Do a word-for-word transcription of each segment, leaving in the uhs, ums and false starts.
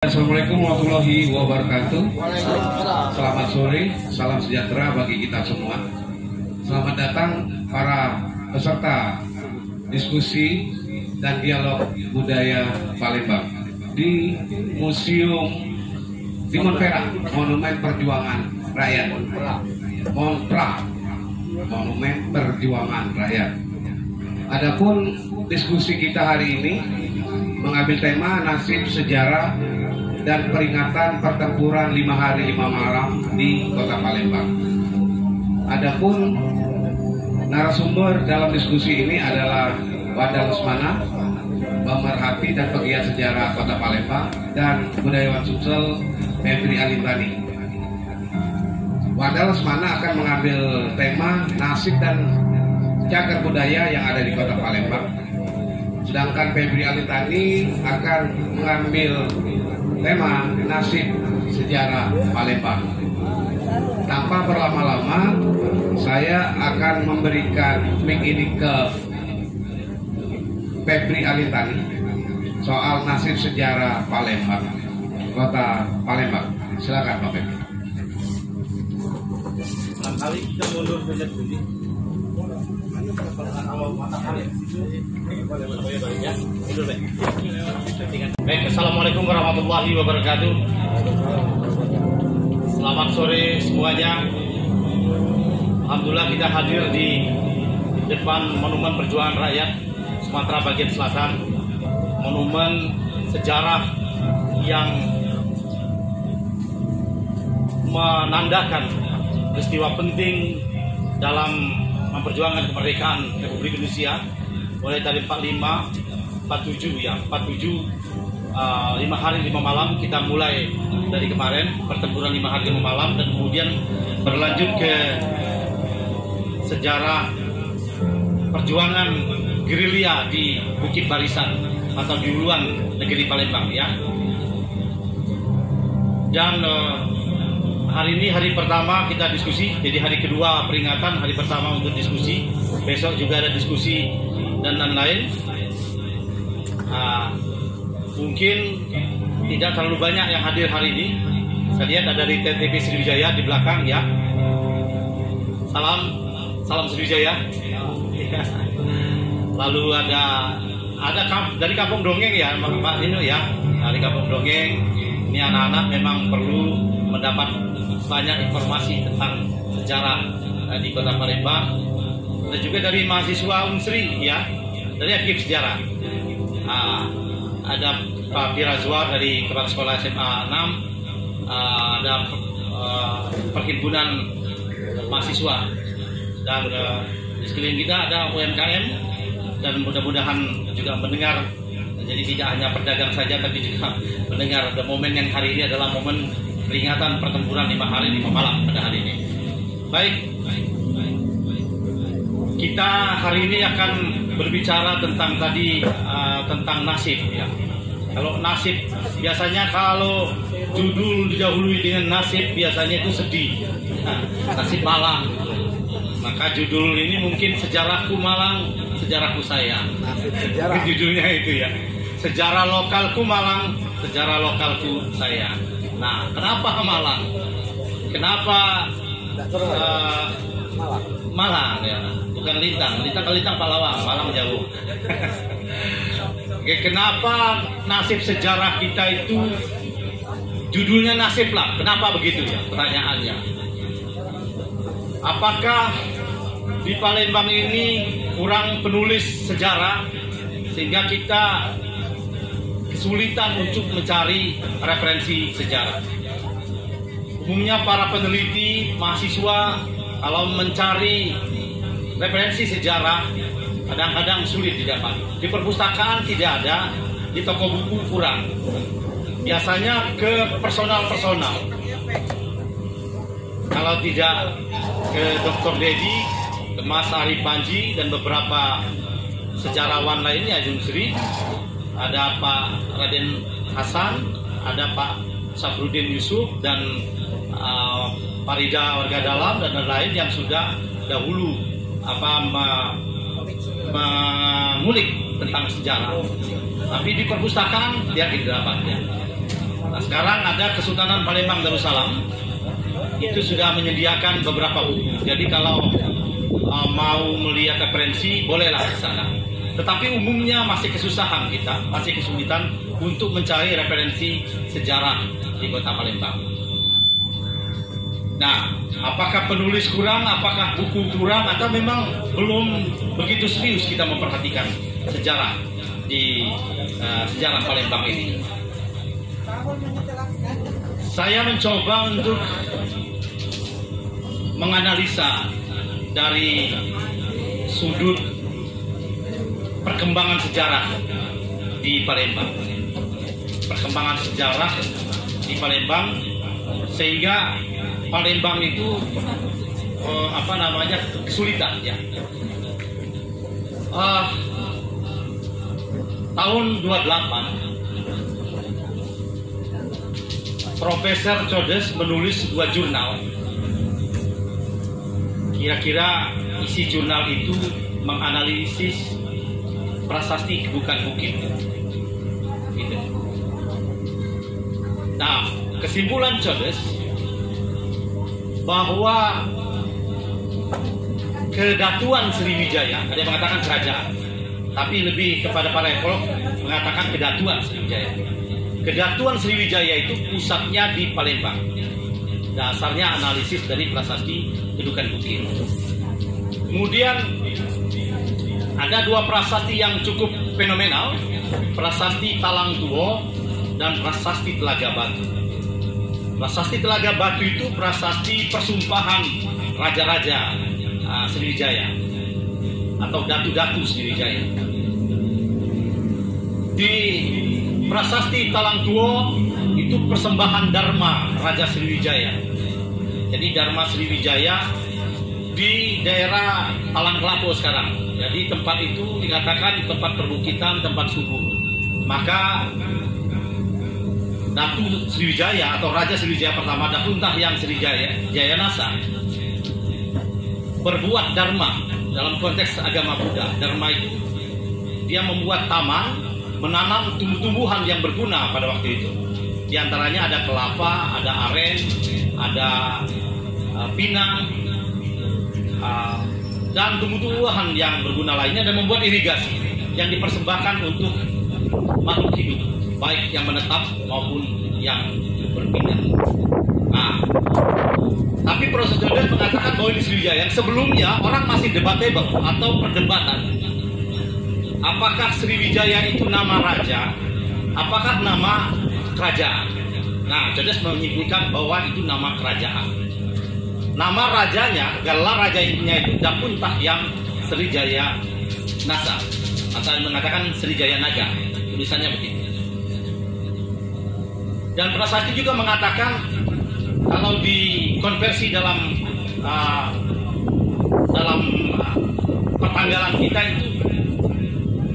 Assalamualaikum warahmatullahi wabarakatuh. Selamat sore, salam sejahtera bagi kita semua. Selamat datang para peserta diskusi dan dialog budaya Palembang di Museum di Monpera, Monumen Perjuangan Rakyat. Monpera, Monumen Perjuangan Rakyat. Adapun diskusi kita hari ini mengambil tema nasib sejarah dan peringatan pertempuran lima hari lima malam di Kota Palembang. Adapun narasumber dalam diskusi ini adalah Wadal Rusmana, pemerhati dan pegiat sejarah Kota Palembang, dan budayawan Sumsel Febri Alitani. Wadal Rusmana akan mengambil tema nasib dan cagar budaya yang ada di Kota Palembang, sedangkan Febri Alitani akan mengambil tema nasib sejarah Palembang. Tanpa berlama-lama, saya akan memberikan mic ini ke Febri Alitani soal nasib sejarah Palembang, Kota Palembang. Silakan Pak Febri. Enam kali kita mundur sejak dulu. Baik, assalamualaikum warahmatullahi wabarakatuh. Selamat sore semuanya. Alhamdulillah kita hadir di depan Monumen Perjuangan Rakyat Sumatera bagian selatan, monumen sejarah yang menandakan peristiwa penting dalam memperjuangkan kemerdekaan Republik Indonesia mulai dari empat puluh lima, empat puluh tujuh ya, empat puluh tujuh, uh, lima hari lima malam kita mulai dari kemarin pertempuran lima hari lima malam dan kemudian berlanjut ke sejarah perjuangan gerilya di Bukit Barisan atau di Uluan Negeri Palembang ya. Dan uh, hari ini hari pertama kita diskusi, jadi hari kedua peringatan, hari pertama untuk diskusi. Besok juga ada diskusi dan lain-lain. Nah, mungkin tidak terlalu banyak yang hadir hari ini. Saya lihat ada dari T T P Sriwijaya di belakang ya. Salam, salam Sriwijaya. Lalu ada ada dari Kampung Dongeng ya, Pak Dino ya. Dari Kampung Dongeng, ini anak-anak memang perlu mendapat banyak informasi tentang sejarah eh, di Kota Palembang, dan juga dari mahasiswa Unsri ya, dari Akib Sejarah. Nah, ada Pak Pirazwar dari Kepala Sekolah S M A enam, uh, ada uh, perhimpunan mahasiswa, dan uh, di sekeliling kita ada U M K M, dan mudah-mudahan juga mendengar. Jadi tidak hanya pedagang saja, tapi juga mendengar. The moment yang hari ini adalah momen peringatan pertempuran lima hari lima malam pada hari ini. Baik, kita hari ini akan berbicara tentang tadi uh, tentang nasib ya. Kalau nasib, biasanya kalau judul didahului dengan nasib, biasanya itu sedih. Nasib Malang. Maka judul ini mungkin sejarahku Malang, sejarahku sayang. Sejarah. Judulnya itu ya. Sejarah lokalku Malang, sejarah lokalku sayang. Nah, kenapa Malang? Kenapa uh, Malang ya? Bukan Lintang, Lintang ke Lintang Palawa, Malang jauh. Oke, kenapa nasib sejarah kita itu judulnya nasib lah? Kenapa begitu ya? Pertanyaannya. Apakah di Palembang ini kurang penulis sejarah sehingga kita kesulitan untuk mencari referensi sejarah? Umumnya para peneliti, mahasiswa, kalau mencari referensi sejarah kadang-kadang sulit didapat. Di perpustakaan tidak ada, di toko buku kurang. Biasanya ke personal-personal. Kalau tidak ke Doktor Dedi, ke Mas Ari Panji, dan beberapa sejarawan lainnya, Jun Sri, ada Pak Raden Hasan, ada Pak Safrudin Yusuf, dan uh, Pak Rida warga dalam, dan lain-lain yang sudah dahulu apa mengulik tentang sejarah. Tapi di perpustakaan dia tidak dapat ya. Sekarang ada Kesultanan Palembang Darussalam, itu sudah menyediakan beberapa umum. Jadi kalau uh, mau melihat referensi bolehlah ke sana. Tetapi umumnya masih kesusahan kita, masih kesulitan untuk mencari referensi sejarah di kota Palembang. Nah, apakah penulis kurang, apakah buku kurang, atau memang belum begitu serius kita memperhatikan sejarah di uh, sejarah Palembang ini? Saya mencoba untuk menganalisa dari sudut perkembangan sejarah di Palembang, perkembangan sejarah di Palembang, sehingga Palembang itu eh, apa namanya kesulitan ya. Eh, tahun dua puluh delapan, Profesor Coedès menulis dua jurnal. Kira-kira isi jurnal itu menganalisis Prasasti Kedukan Bukit. Gitu. Nah, kesimpulan Coedès bahwa kedatuan Sriwijaya, ada yang mengatakan kerajaan, tapi lebih kepada para ekolog mengatakan kedatuan Sriwijaya. Kedatuan Sriwijaya itu pusatnya di Palembang. Dasarnya analisis dari Prasasti Kedukan Bukit. Kemudian ada dua prasasti yang cukup fenomenal, Prasasti Talang Tuo dan Prasasti Telaga Batu. Prasasti Telaga Batu itu prasasti persumpahan raja-raja uh, Sriwijaya atau datu-datu Sriwijaya. Di Prasasti Talang Tuo itu persembahan Dharma Raja Sriwijaya. Jadi Dharma Sriwijaya di daerah Talang Kelapo sekarang. Jadi tempat itu dikatakan tempat perbukitan, tempat subuh. Maka Datu Sriwijaya atau Raja Sriwijaya pertama, Dapunta Hyang Sri Jayanasa, berbuat dharma dalam konteks agama Buddha. Dharma itu dia membuat taman, menanam tumbuh-tumbuhan yang berguna pada waktu itu. Di antaranya ada kelapa, ada aren, ada uh, pinang, uh, dan tumbuh-tumbuhan yang berguna lainnya, dan membuat irigasi yang dipersembahkan untuk makhluk hidup, baik yang menetap maupun yang berpindah. Nah, tapi proses Jodas mengatakan bahwa di Sriwijaya yang sebelumnya orang masih debatable atau perdebatan. Apakah Sriwijaya itu nama raja? Apakah nama kerajaan? Nah, Jodas menyebutkan bahwa itu nama kerajaan. Nama rajanya, gelar rajanya itu Dapunta Hyang Sri Jayanasa, atau mengatakan Sri Jayanaga, tulisannya begitu. Dan Prasasti juga mengatakan kalau dikonversi dalam uh, dalam uh, pertanggalan kita itu,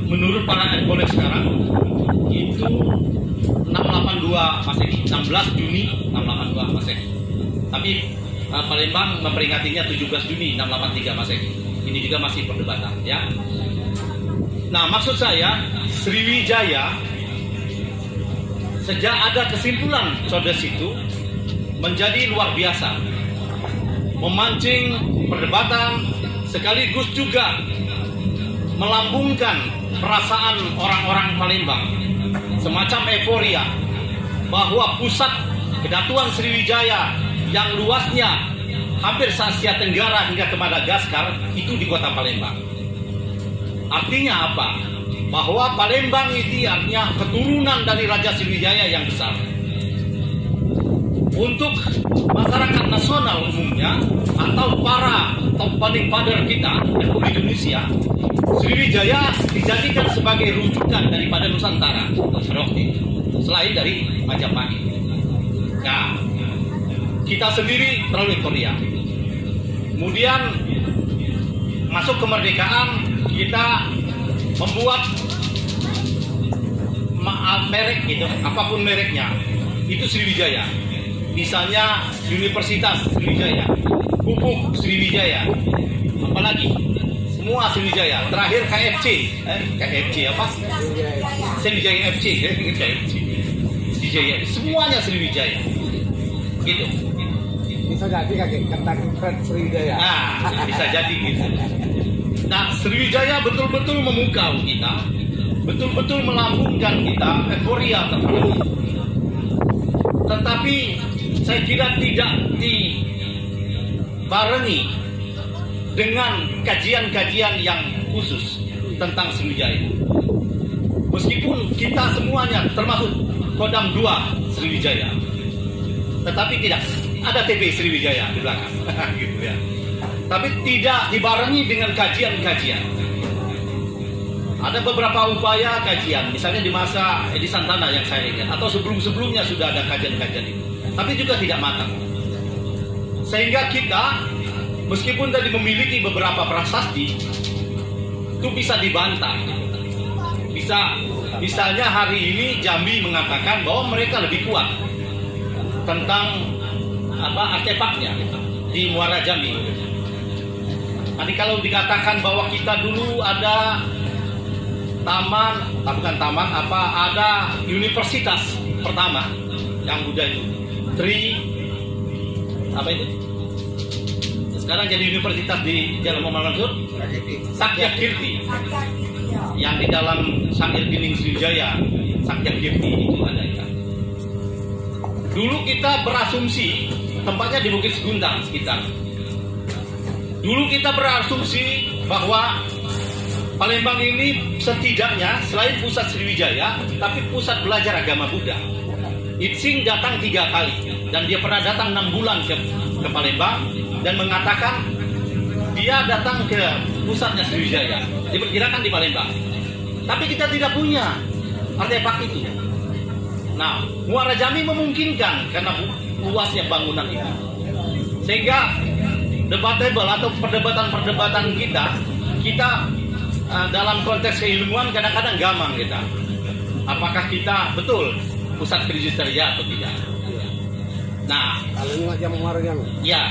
menurut para ekolog sekarang itu enam delapan dua Masehi, enam belas Juni enam delapan dua Masehi. Tapi Palembang memperingatinya tujuh belas Juni enam delapan tiga Masehi. Ini juga masih perdebatan ya. Nah, maksud saya Sriwijaya sejak ada kesimpulan Coedès itu menjadi luar biasa, memancing perdebatan sekaligus juga melambungkan perasaan orang-orang Palembang, semacam euforia bahwa pusat kedatuan Sriwijaya yang luasnya hampir se-Asia Tenggara hingga ke Madagaskar itu di kota Palembang. Artinya apa? Bahwa Palembang itu artinya keturunan dari Raja Sriwijaya yang besar. Untuk masyarakat nasional umumnya atau para founding father kita Republik Indonesia, Sriwijaya dijadikan sebagai rujukan daripada Nusantara selain dari Majapahit. Nah, kita sendiri terlalu euforia. Kemudian masuk kemerdekaan, kita membuat merek gitu, apapun mereknya, itu Sriwijaya. Misalnya Universitas Sriwijaya, pupuk Sriwijaya, apalagi semua Sriwijaya. Terakhir K F C, eh, K F C apa? Sriwijaya F C, Sriwijaya F C. Sriwijaya, semuanya Sriwijaya. Gitu. Bisa jadi kakek, katakan Sriwijaya. Nah, bisa jadi gitu. Nah, Sriwijaya betul-betul memukau kita, betul-betul melambungkan kita, euforia terhadap kita. Tetapi saya kira tidak dibarengi dengan kajian-kajian yang khusus tentang Sriwijaya. Meskipun kita semuanya termasuk Kodam dua Sriwijaya, tetapi tidak ada T B Sriwijaya di belakang, gitu ya. Tapi tidak dibarengi dengan kajian-kajian. Ada beberapa upaya kajian, misalnya di masa Edi Santana yang saya ingat, atau sebelum-sebelumnya sudah ada kajian-kajian itu, tapi juga tidak matang. Sehingga kita, meskipun tadi memiliki beberapa prasasti, itu bisa dibantah. Bisa, misalnya hari ini Jambi mengatakan bahwa mereka lebih kuat tentang apa artefaknya di Muara Jambi. Nanti kalau dikatakan bahwa kita dulu ada taman, bukan taman, apa ada universitas pertama yang udah itu Tri apa itu sekarang jadi universitas di Jalan Muhammad Mansur, Sakti Kirti, yang di dalam Sakti Kirti Sriwijaya, Sakti Kirti itu ada itu. Dulu kita berasumsi tempatnya di Bukit Segundang sekitar. Dulu kita berasumsi bahwa Palembang ini setidaknya selain pusat Sriwijaya, tapi pusat belajar agama Buddha. Itsing datang tiga kali dan dia pernah datang enam bulan ke, ke Palembang dan mengatakan dia datang ke pusatnya Sriwijaya. Diperkirakan di Palembang, tapi kita tidak punya artefak itu. Nah, Muara Jambi memungkinkan karena luasnya bangunan itu, sehingga debatable atau perdebatan-perdebatan kita kita dalam konteks keilmuan kadang-kadang gamang kita. Apakah kita betul pusat Kristeria atau tidak? Nah, ya,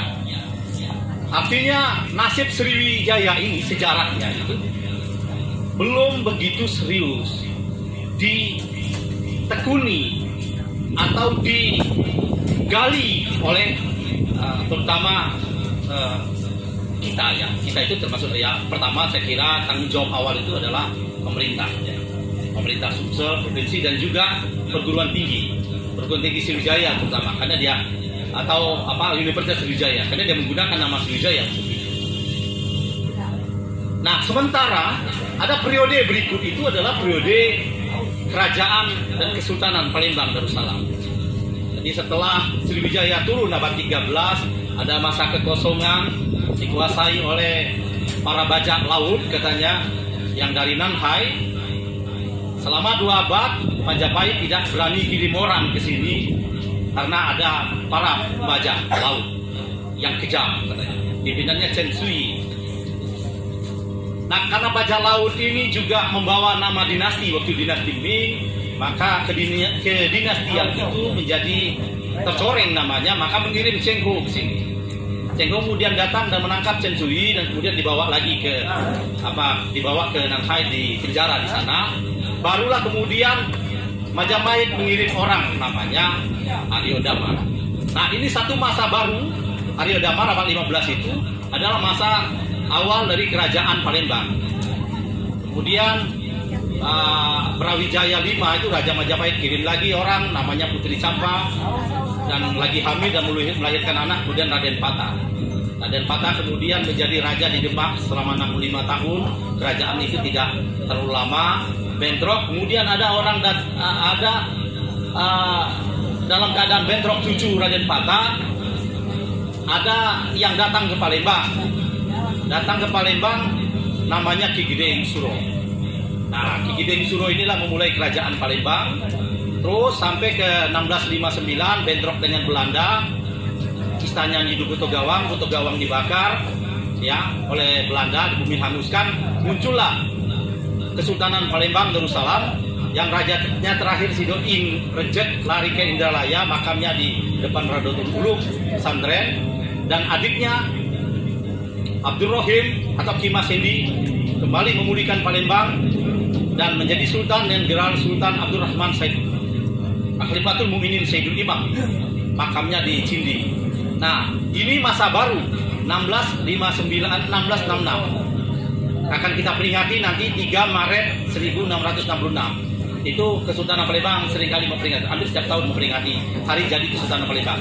artinya nasib Sriwijaya ini sejarahnya itu belum begitu serius ditekuni atau digali oleh uh, terutama uh, kita ya, kita itu termasuk ya. Pertama saya kira tanggung jawab awal itu adalah pemerintah, ya. Pemerintah Sumsel, provinsi dan juga perguruan tinggi, perguruan tinggi Sriwijaya terutama, karena dia atau apa Universitas Sriwijaya, karena dia menggunakan nama Sriwijaya. Nah, sementara ada periode berikut itu adalah periode kerajaan dan kesultanan Palembang Darussalam. Jadi setelah Sriwijaya turun abad tiga belas, ada masa kekosongan dikuasai oleh para bajak laut katanya yang dari Nanhai. Selama dua abad Majapahit tidak berani kirim orang ke sini karena ada para bajak laut yang kejam katanya. Pimpinannya Chen Sui. Nah, karena bajak laut ini juga membawa nama dinasti waktu dinasti Ming, maka kedinastian itu menjadi tercoreng namanya, maka mengirim Cheng Ho ke sini. Cheng Ho kemudian datang dan menangkap Chen Sui dan kemudian dibawa lagi ke apa dibawa ke Nanhai, di penjara di sana. Barulah kemudian Majapahit mengirim orang namanya Aryodamar. Nah, ini satu masa baru Aryodamar abad lima belas itu adalah masa awal dari kerajaan Palembang. Kemudian uh, Brawijaya lima itu Raja Majapahit kirim lagi orang namanya Putri Sampah dan lagi hamil dan melahirkan anak, kemudian Raden Patah. Raden Patah kemudian menjadi raja di Demak selama enam puluh lima tahun. Kerajaan itu tidak terlalu lama bentrok. Kemudian ada orang dat, ada uh, dalam keadaan bentrok cucu Raden Patah, ada yang datang ke Palembang. Datang ke Palembang namanya Ki Gede Ing Suro. Nah, Ki Gede Ing Suro inilah memulai kerajaan Palembang. Terus sampai ke enam belas lima puluh sembilan bentrok dengan Belanda, istananya di Kuto Gawang, Kuto Gawang dibakar ya oleh Belanda, di bumi hanguskan, muncullah Kesultanan Palembang Darussalam yang rajanya terakhir Sido Ing Rejek lari ke Indralaya, makamnya di depan Radotul Uluk Santren, dan adiknya Abdul Rohim atau Ki Mas Hendi kembali memulihkan Palembang dan menjadi sultan dan gelar Sultan Abdurrahman Said. Akhlifatul Mukminin Sayyidul Imam, makamnya di Cindi. Nah, ini masa baru enam belas lima puluh sembilan enam belas enam puluh enam. Akan kita peringati nanti tiga Maret seribu enam ratus enam puluh enam. Itu Kesultanan Palembang seringkali memperingati, hampir setiap tahun memperingati hari jadi Kesultanan Palembang.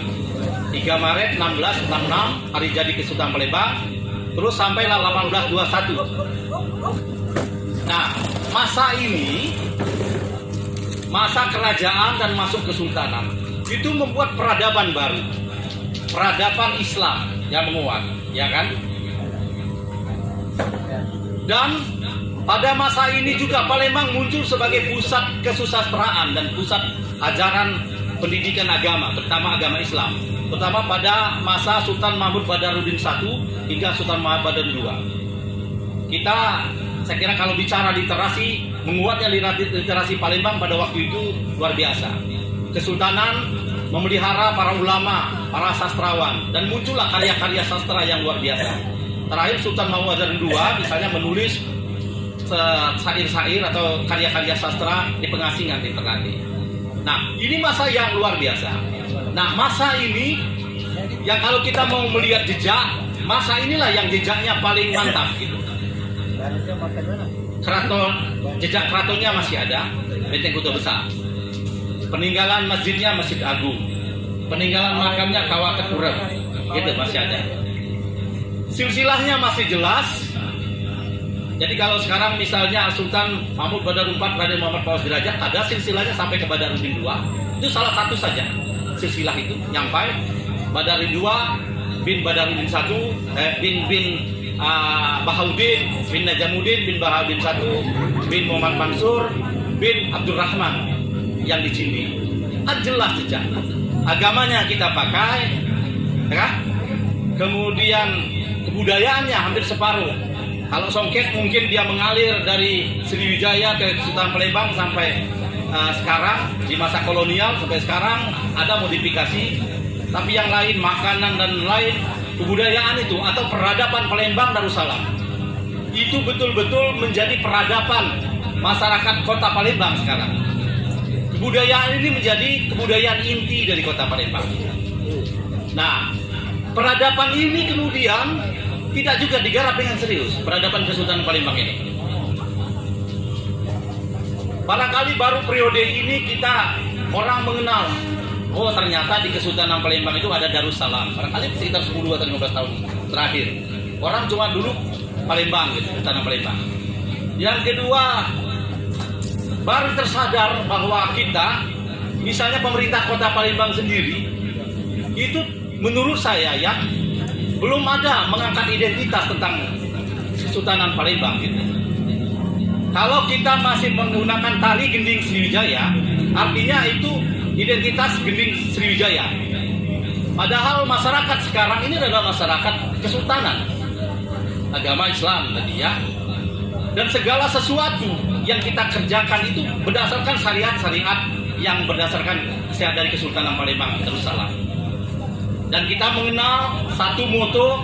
tiga Maret enam belas enam puluh enam hari jadi Kesultanan Palembang, terus sampailah delapan belas dua puluh satu. Nah, masa ini masa kerajaan dan masuk kesultanan itu membuat peradaban baru. Peradaban Islam yang menguat, ya kan? Dan pada masa ini juga Palembang muncul sebagai pusat kesusastraan dan pusat ajaran pendidikan agama, terutama agama Islam. Terutama pada masa Sultan Mahmud Badaruddin satu hingga Sultan Mahmud Badaruddin dua. Kita, saya kira kalau bicara literasi, menguatnya literasi Palembang pada waktu itu luar biasa. Kesultanan memelihara para ulama, para sastrawan, dan muncullah karya-karya sastra yang luar biasa. Terakhir Sultan Mahmud Badaruddin dua misalnya menulis syair-syair atau karya-karya sastra di pengasingan di Ternate. Nah, ini masa yang luar biasa. Nah, masa ini yang kalau kita mau melihat jejak, masa inilah yang jejaknya paling mantap gitu. Keraton, jejak keratonnya masih ada, Benteng Kota Besar. Peninggalan masjidnya Masjid Agung. Peninggalan makamnya Kawaketurep. Gitu masih ada. Silsilahnya masih jelas. Jadi kalau sekarang misalnya Sultan Mahmud Badaruddin empat, Raden Muhammad Paus Derajat, ada silsilahnya sampai ke Badaruddin dua. Itu salah satu saja silsilah itu nyampai Badaruddin dua bin Badaruddin satu eh, bin bin uh, Bahaudin bin Najamuddin bin Bahaudin satu bin Muhammad Mansur bin Abdurrahman yang di Cindi. Jelas jejak agamanya kita pakai, ya? Kemudian kebudayaannya hampir separuh. Kalau songket mungkin dia mengalir dari Sriwijaya ke Kesultanan Palembang sampai uh, sekarang, di masa kolonial sampai sekarang ada modifikasi. Tapi yang lain, makanan dan lain, kebudayaan itu atau peradaban Palembang Darussalam itu betul-betul menjadi peradaban masyarakat kota Palembang sekarang. Kebudayaan ini menjadi kebudayaan inti dari kota Palembang. Nah, peradaban ini kemudian tidak juga digarap dengan serius peradaban Kesultanan Palembang ini. Barangkali baru periode ini kita orang mengenal, oh ternyata di Kesultanan Palembang itu ada Darussalam. Barangkali sekitar sepuluh atau lima belas tahun terakhir orang cuma dulu Palembang gitu, Kesultanan Palembang. Yang kedua, baru tersadar bahwa kita, misalnya pemerintah kota Palembang sendiri, itu menurut saya ya belum ada mengangkat identitas tentang Kesultanan Palembang gitu. Kalau kita masih menggunakan tali gending Sriwijaya, artinya itu identitas gending Sriwijaya. Padahal masyarakat sekarang ini adalah masyarakat Kesultanan, agama Islam tadi ya. Dan segala sesuatu yang kita kerjakan itu berdasarkan syariat-syariat yang berdasarkan syariat dari Kesultanan Palembang Darussalam. Dan kita mengenal satu moto,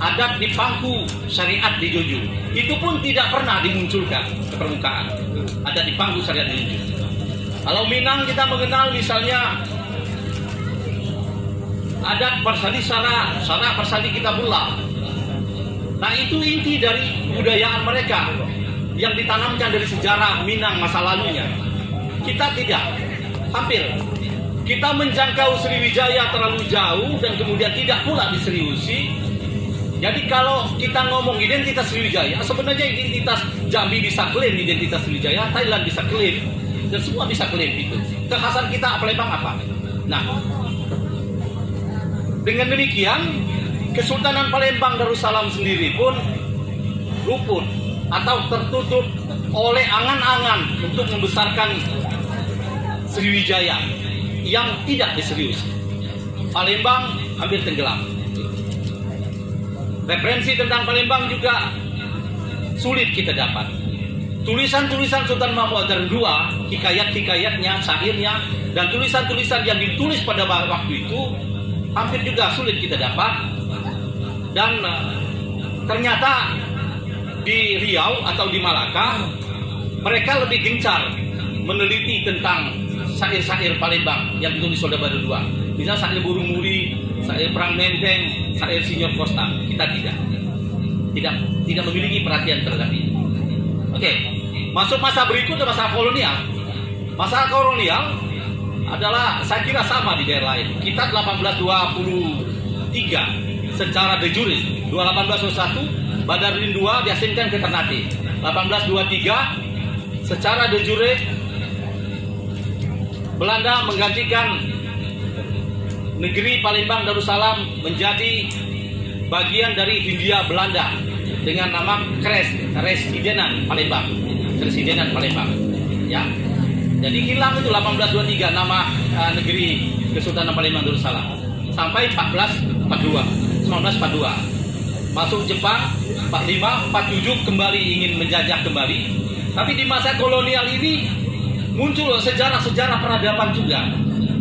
adat di pangku, syariat di junjung. Itu pun tidak pernah dimunculkan ke permukaan. Adat di pangku, syariat di junjung. Kalau Minang kita mengenal misalnya adat bersandi sara, sara bersandi kita pula. Nah, itu inti dari budayaan mereka yang ditanamkan dari sejarah Minang masa lalunya. Kita tidak, hampir. Kita menjangkau Sriwijaya terlalu jauh dan kemudian tidak pula diseriusi. Jadi kalau kita ngomong identitas Sriwijaya, sebenarnya identitas Jambi bisa klaim identitas Sriwijaya, Thailand bisa klaim, dan semua bisa klaim itu. Kekhasan kita Palembang apa? Nah, dengan demikian Kesultanan Palembang Darussalam sendiri pun rupun atau tertutup oleh angan-angan untuk membesarkan Sriwijaya yang tidak diserius. Palembang hampir tenggelam. Referensi tentang Palembang juga sulit kita dapat. Tulisan-tulisan Sultan Mahmud Badaruddin kedua, hikayat-hikayatnya, syairnya, dan tulisan-tulisan yang ditulis pada waktu itu hampir juga sulit kita dapat. Dan ternyata di Riau atau di Malaka mereka lebih gencar meneliti tentang syair-syair Palembang yang ditulis oleh Badaruddin kedua. Misal syair Burung Muli, syair Perang Menteng, syair Senior Costa. Kita tidak tidak tidak memiliki perhatian terhadap ini. Oke, okay. Masuk masa berikut adalah masa kolonial. Masa kolonial adalah saya kira sama di daerah lain. Kita delapan belas dua puluh tiga secara de jure, delapan belas nol satu Badaruddin kedua diasingkan ke Ternate. delapan belas dua puluh tiga secara de jure Belanda menggantikan negeri Palembang Darussalam menjadi bagian dari Hindia Belanda dengan nama Kres, Residenan Palembang, Residenan Palembang. Ya, jadi hilang itu delapan belas dua puluh tiga nama uh, negeri Kesultanan Palembang Darussalam sampai empat belas empat puluh dua, seribu sembilan ratus empat puluh dua masuk Jepang empat puluh lima empat puluh tujuh kembali ingin menjajah kembali. Tapi di masa kolonial ini muncul sejarah-sejarah peradaban juga,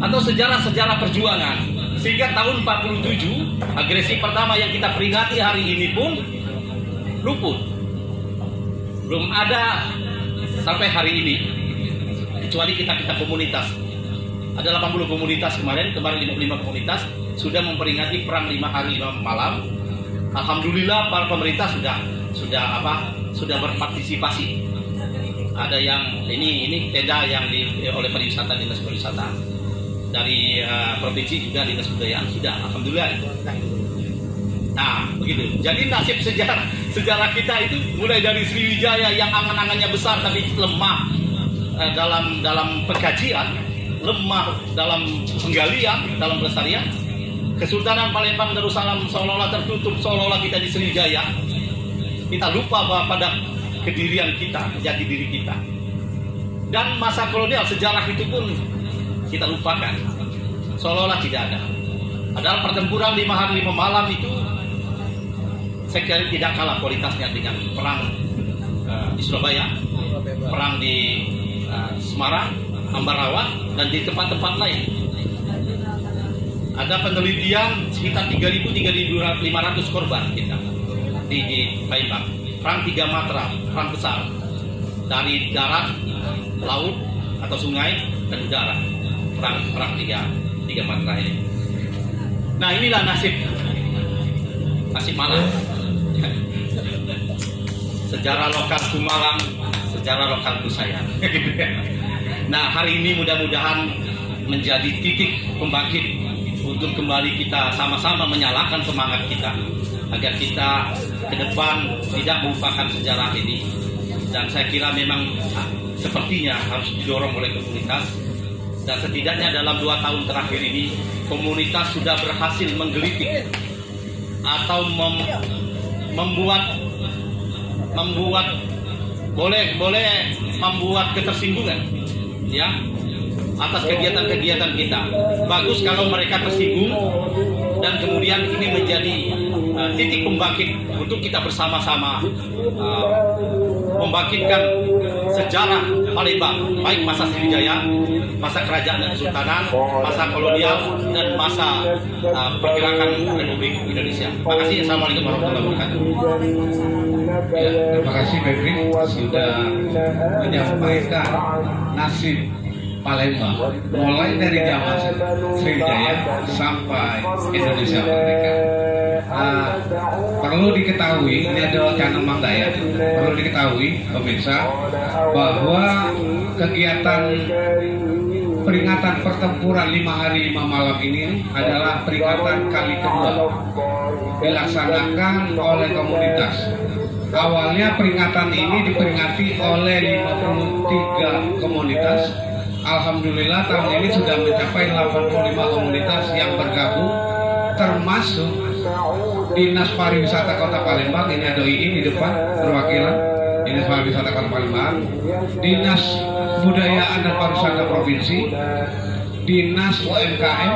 atau sejarah-sejarah perjuangan, sehingga tahun empat puluh tujuh agresi pertama yang kita peringati hari ini pun luput, belum ada sampai hari ini, kecuali kita-kita komunitas. Ada delapan puluh komunitas kemarin, kemarin lima puluh lima komunitas sudah memperingati perang lima hari lima malam. Alhamdulillah para pemerintah sudah sudah apa sudah berpartisipasi. Ada yang ini ini tenda yang di, oleh pariwisata, dinas pariwisata dari uh, provinsi juga, dinas budaya sudah, alhamdulillah itu. Nah, begitu. Jadi nasib sejarah sejarah kita itu mulai dari Sriwijaya yang angan-angannya besar tapi lemah uh, dalam dalam pengkajian, lemah dalam penggalian, dalam pelestarian. Kesultanan Palembang Darussalam seolah-olah tertutup, seolah-olah kita di Sriwijaya. Kita lupa bahwa pada kedirian kita, jati diri kita. Dan masa kolonial sejarah itu pun kita lupakan, seolah-olah tidak ada. Padahal pertempuran lima hari lima malam itu saya kira tidak kalah kualitasnya dengan perang uh, di Surabaya, perang di uh, Semarang, Ambarawa, dan di tempat-tempat lain. Ada penelitian sekitar tiga ribu sampai tiga ribu lima ratus korban kita di, di Palembang. Perang tiga matra, perang besar dari darat, laut atau sungai, dan udara. Perang-perang tiga, tiga matra ini. Nah, inilah nasib nasib Malang. Sejarah lokalku Malang, sejarah lokalku saya. Nah, hari ini mudah-mudahan menjadi titik pembangkit untuk kembali kita sama-sama menyalakan semangat kita agar kita ke depan tidak melupakan sejarah ini. Dan saya kira memang sepertinya harus didorong oleh komunitas. Dan setidaknya dalam dua tahun terakhir ini komunitas sudah berhasil menggelitik atau mem, membuat membuat boleh boleh membuat ketersinggungan ya atas kegiatan-kegiatan kita. Bagus kalau mereka tersinggung dan kemudian ini menjadi uh, titik pembangkit untuk kita bersama-sama uh, membangkitkan sejarah Palembang, baik masa Sriwijaya, masa kerajaan dan kesultanan, masa kolonial, dan masa uh, pergerakan Republik Indonesia. Terima kasih. Assalamualaikum warahmatullahi wabarakatuh. Ya, terima kasih Febri sudah menyampaikan nasib Palembang mulai dari zaman Sriwijaya sampai Indonesia Merdeka. Nah, perlu diketahui, ini adalah channel Mang Dayat, perlu diketahui pemirsa bahwa kegiatan peringatan pertempuran lima hari lima malam ini adalah peringatan kali kedua dilaksanakan oleh komunitas. Awalnya peringatan ini diperingati oleh lima puluh tiga komunitas. Alhamdulillah tahun ini sudah mencapai delapan puluh lima komunitas yang bergabung, termasuk Dinas Pariwisata Kota Palembang. Ini ada I I N di depan, perwakilan Dinas Pariwisata Kota Palembang, Dinas Budaya dan Pariwisata Provinsi, Dinas U M K M,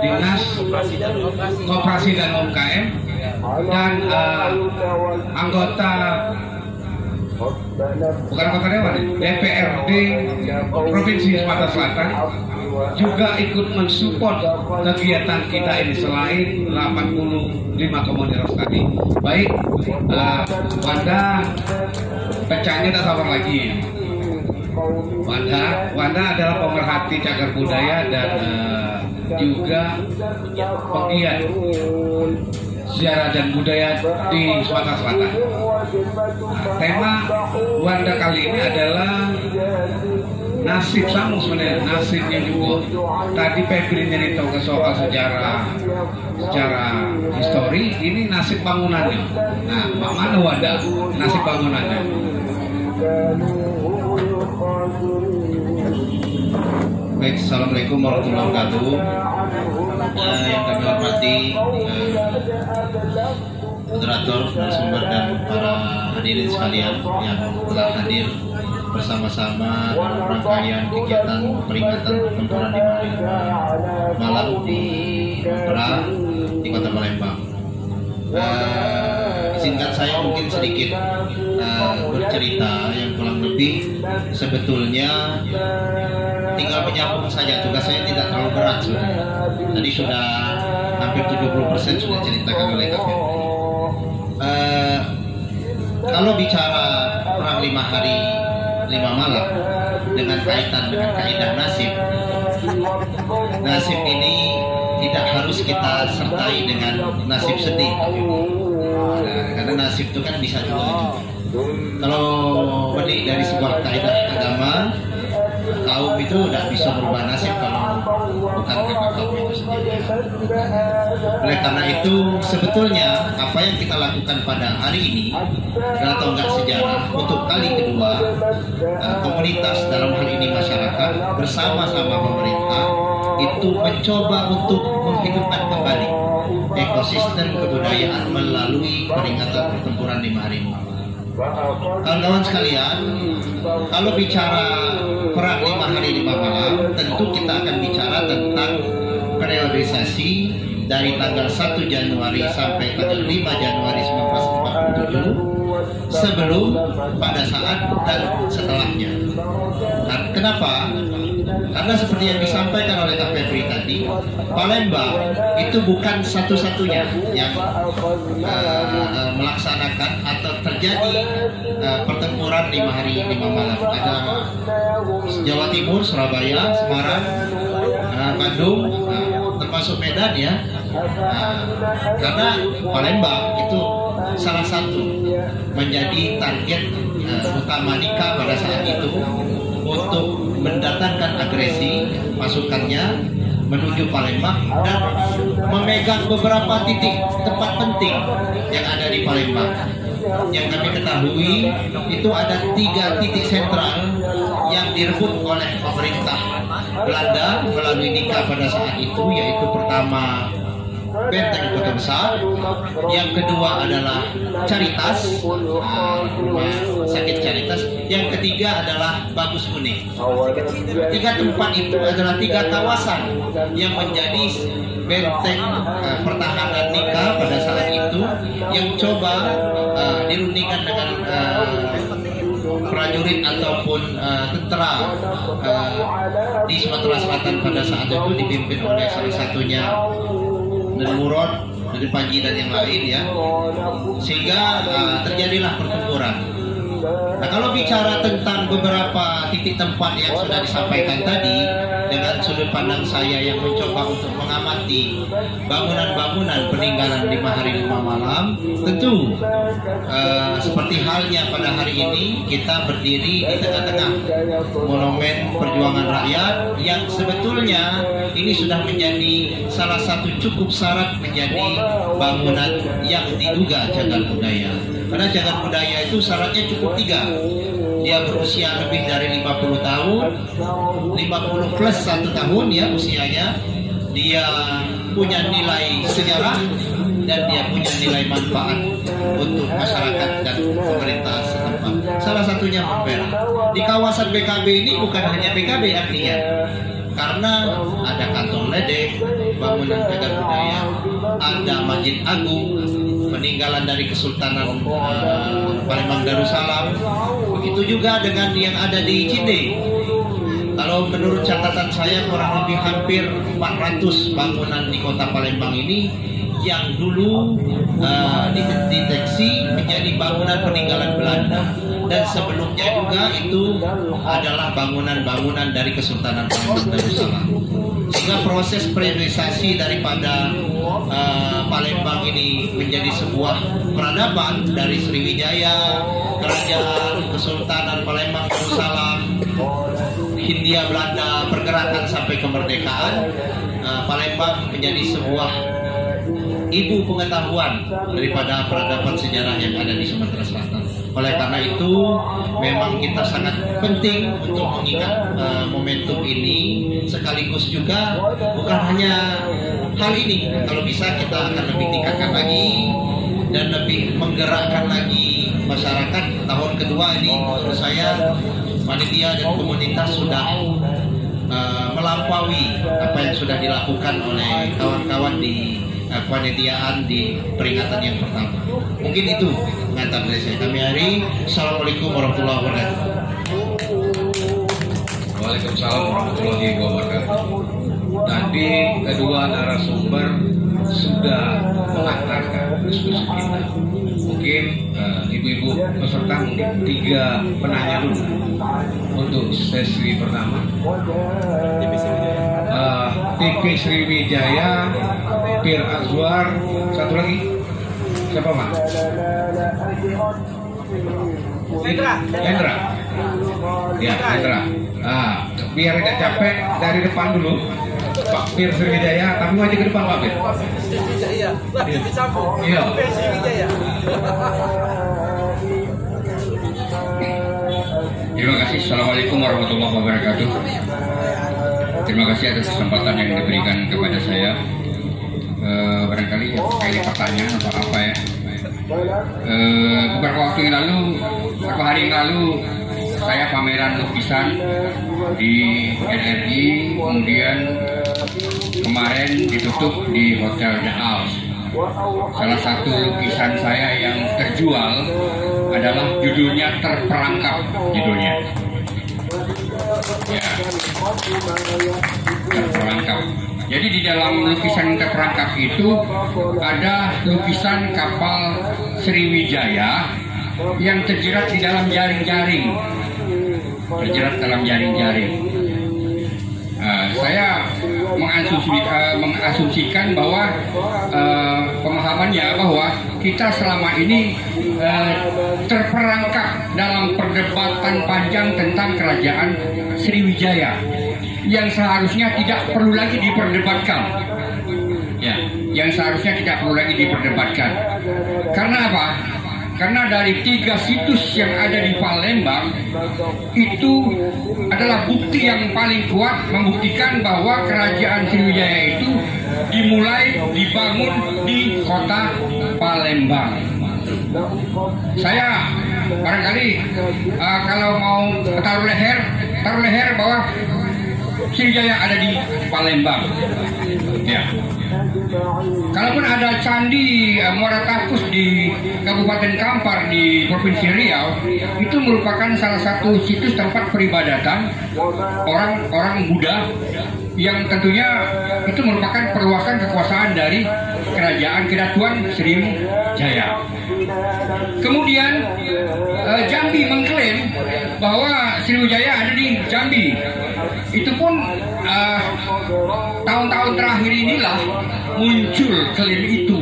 Dinas Koperasi dan U M K M, dan uh, anggota bukan anggota dewan, D P R D Provinsi Sumatera Selatan juga ikut mensupport kegiatan kita ini. Selain delapan puluh lima komunitas tadi, baik uh, pada pecahnya tak sabar lagi. Wanda, Wanda adalah pemerhati cagar budaya dan uh, juga penggiat sejarah dan budaya di Sumatera Selatan. Nah, tema Wanda kali ini adalah nasib sama sebenarnya, nasibnya juga. Tadi Febri cerita ke soal sejarah, secara histori, ini nasib bangunannya. Nah, mana Wanda nasib bangunannya? Baik, assalamualaikum warahmatullahi wabarakatuh. Uh, yang kami hormati uh, moderator, narasumber dan para hadirin sekalian yang telah hadir bersama-sama dalam rangkaian kegiatan peringatan pertempuran di malam di Monpera di Kota Palembang. Uh, izinkan saya mungkin sedikit uh, bercerita yang kurang lebih sebetulnya tinggal menyambung saja, tugas saya tidak terlalu berat sebenarnya. Tadi sudah hampir tujuh puluh persen sudah ceritakan oleh Kak Febri. Uh, kalau bicara perang lima hari lima malam dengan kaitan dengan kaidah nasib, nasib ini tidak harus kita sertai dengan nasib sedih. Nah, karena nasib itu kan bisa dua. Kalau benih dari sebuah kaidah agama, kaum itu tidak bisa berubah nasib kalau bukan karena kaum itu sendiri. Oleh karena itu sebetulnya apa yang kita lakukan pada hari ini adalah tonggak sejarah untuk kali kedua komunitas, dalam hal ini masyarakat bersama-sama pemerintah itu mencoba untuk menghidupkan kembali ekosistem kebudayaan melalui peringatan pertempuran lima hari ini. Kawan-kawan sekalian, kalau bicara perang lima hari lima malam, tentu kita akan bicara tentang periodisasi dari tanggal satu Januari sampai tanggal lima Januari seribu sembilan ratus empat puluh tujuh, sebelum, pada saat, dan setelahnya. Nah, kenapa? Karena seperti yang disampaikan oleh Kak Febri tadi, Palembang itu bukan satu-satunya yang uh, melaksanakan atau terjadi uh, pertempuran lima hari lima malam. Ada Jawa Timur, Surabaya, Semarang, uh, Bandung, uh, termasuk Medan ya. Uh, karena Palembang itu salah satu menjadi target uh, utama N I K A pada saat itu untuk mendatangkan agresi pasukannya menuju Palembang dan memegang beberapa titik tempat penting yang ada di Palembang. Yang kami ketahui itu ada tiga titik sentral yang direbut oleh pemerintah Belanda melalui N I K A pada saat itu, yaitu pertama Benteng Kota Besar, yang kedua adalah Caritas, rumah sakit Caritas, yang ketiga adalah Bagus Kuning. Tiga tempat itu adalah tiga kawasan yang menjadi benteng uh, pertahanan N I K A pada saat itu, yang coba uh, dirundingkan dengan uh, prajurit ataupun uh, tentara uh, di Sumatera Selatan pada saat itu, dipimpin oleh salah satunya dari Murad, dari Panji dan yang lain ya, sehingga uh, terjadilah pertempuran. Nah, kalau bicara tentang beberapa titik tempat yang sudah disampaikan tadi, dengan sudut pandang saya yang mencoba untuk mengamati bangunan-bangunan peninggalan lima hari lima malam, tentu uh, seperti halnya pada hari ini kita berdiri di tengah-tengah monumen perjuangan rakyat yang sebetulnya ini sudah menjadi salah satu cukup syarat menjadi bangunan yang diduga cagar budaya. Karena cagar budaya itu syaratnya cukup tiga. Dia berusia lebih dari lima puluh tahun, lima puluh plus satu tahun ya usianya. Dia punya nilai sejarah dan dia punya nilai manfaat untuk masyarakat dan pemerintah setempat. Salah satunya Monpera. Di kawasan B K B ini bukan hanya B K B artinya, karena ada kantor ledek, bangunan cagar budaya, ada Masjid Agung, peninggalan dari Kesultanan uh, Palembang Darussalam. Begitu juga dengan yang ada di Cide. Kalau menurut catatan saya kurang lebih hampir empat ratus bangunan di kota Palembang ini yang dulu uh, dideteksi menjadi bangunan peninggalan Belanda, dan sebelumnya juga itu adalah bangunan-bangunan dari Kesultanan Palembang Darussalam. Sehingga proses periodisasi daripada uh, Palembang ini menjadi sebuah peradaban dari Sriwijaya, Kerajaan Kesultanan Palembang Darussalam, Hindia Belanda, pergerakan sampai kemerdekaan, uh, Palembang menjadi sebuah ibu pengetahuan daripada peradaban sejarah yang ada di Sumatera Selatan. Oleh karena itu, memang kita sangat penting untuk mengingat uh, momentum ini, sekaligus juga bukan hanya hal ini. Kalau bisa kita akan lebih tingkatkan lagi dan lebih menggerakkan lagi masyarakat. Tahun kedua ini, menurut saya, panitia dan komunitas sudah uh, melampaui apa yang sudah dilakukan oleh kawan-kawan di panitiaan di peringatan yang pertama. Mungkin itu pengantar dari saya. Kami hari. Assalamualaikum warahmatullahi wabarakatuh. Waalaikumsalam warahmatullahi wabarakatuh. Tadi kedua narasumber sudah mengantarkan diskusi kita. Mungkin ibu-ibu uh, peserta mungkin tiga penanya dulu untuk sesi pertama. Uh, T V Sriwijaya, Pir Azwar, satu lagi siapa Mak? Hendra, Hendra, ya Hendra. Nah, biar tidak capek dari depan dulu, Pak Pir Sriwijaya, tamu aja ke depan Pak Pir. Sriwijaya, lagi dicampur. Iya. Pir Sriwijaya. Terima kasih. Assalamualaikum warahmatullahi wabarakatuh. Terima kasih atas kesempatan yang diberikan kepada saya. E, barangkali kayak pertanyaan atau apa ya. E, beberapa waktu yang lalu, beberapa hari yang lalu, saya pameran lukisan di R R I, kemudian kemarin ditutup di Hotel The House. Salah satu lukisan saya yang terjual adalah judulnya Terperangkap, judulnya. Ya, terperangkap. Jadi di dalam lukisan terperangkap itu ada lukisan kapal Sriwijaya yang terjerat di dalam jaring-jaring, terjerat dalam jaring-jaring. Nah, saya mengasumsikan bahwa eh, pemahamannya bahwa kita selama ini eh, terperangkap dalam perdebatan panjang tentang kerajaan Sriwijaya yang seharusnya tidak perlu lagi diperdebatkan, ya, yang seharusnya tidak perlu lagi diperdebatkan. Karena apa? Karena dari tiga situs yang ada di Palembang itu adalah bukti yang paling kuat membuktikan bahwa kerajaan Sriwijaya itu dimulai dibangun di kota Palembang. Saya barangkali uh, kalau mau taruh leher, taruh leher bahwa Sriwijaya ada di Palembang. Ya. Kalaupun ada candi eh, Muara Takus di Kabupaten Kampar di Provinsi Riau, itu merupakan salah satu situs tempat peribadatan orang-orang Buddha yang tentunya itu merupakan perluasan kekuasaan dari Kerajaan Kedatuan Sriwijaya. Kemudian eh, Jambi mengklaim bahwa Sriwijaya ada di Jambi. Itu pun tahun-tahun uh, terakhir inilah muncul klaim itu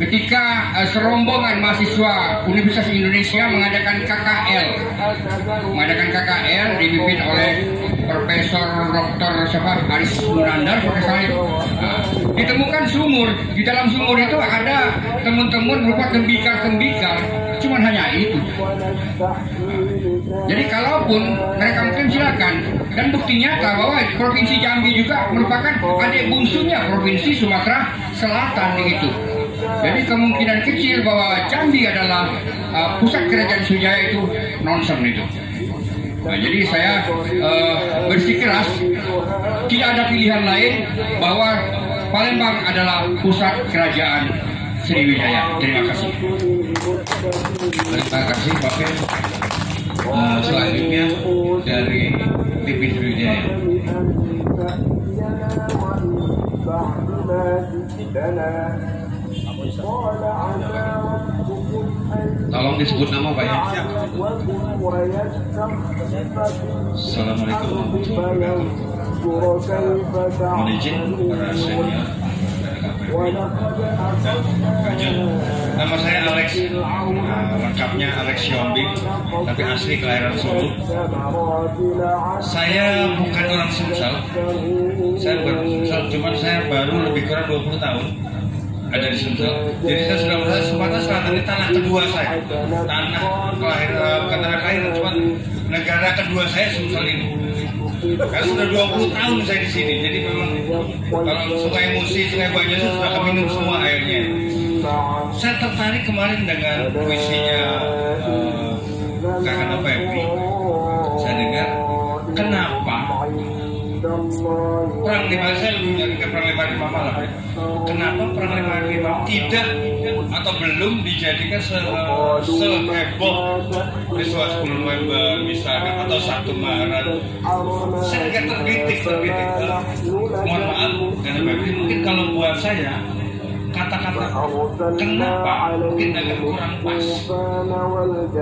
ketika uh, serombongan mahasiswa Universitas Indonesia mengadakan K K L, mengadakan K K L dipimpin oleh Profesor Doktor Syafar Aris Munandar, nah, ditemukan sumur. Di dalam sumur itu ada teman-teman berupa tembikar-tembikar. Cuman hanya itu. Jadi kalaupun mereka mungkin silakan, dan bukti nyata bahwa Provinsi Jambi juga merupakan adik bungsunya Provinsi Sumatera Selatan itu. Jadi kemungkinan kecil bahwa Jambi adalah uh, pusat kerajaan Sriwijaya itu nonsen itu. Nah, jadi saya uh, bersikeras tidak ada pilihan lain bahwa Palembang adalah pusat kerajaan Sriwijaya. Terima kasih. Terima kasih Pak Pir. Uh, selanjutnya dari T V Sriwijaya. بعد ما جئتنا قال عسى ربكم أن يعلمكم ويستخلفكم في الأرض فينظر كيف تعملون. Nama saya Alex, nah, lengkapnya Alex Siombing, tapi asli kelahiran Solo. Saya bukan orang Sumsel, saya bukan Sumsel, cuman saya baru lebih kurang dua puluh tahun ada di Sumsel. Jadi saya sudah merasa Sumatera Selatan ini tanah kedua saya, tanah kelahiran, bukan tanah kelahiran, cuman negara kedua saya Sumsel ini. Karena sudah dua puluh tahun saya di sini, jadi memang kalau suka emosi, suka banyak, sudah keminum semua airnya. Saya tertarik kemarin dengan puisinya uh, Kakak Febri. Saya dengar, kenapa perang lima saya lebih dari perang lima lima malam ya? Kenapa perang lima lima tidak atau belum dijadikan seheboh peristiwa sepuluh November misalkan atau satu Maret? Saya nggak terkritik terkritik. Mohon maaf, karena Febri mungkin kalau buat saya kata-kata kenapa mungkin agak kurang pas.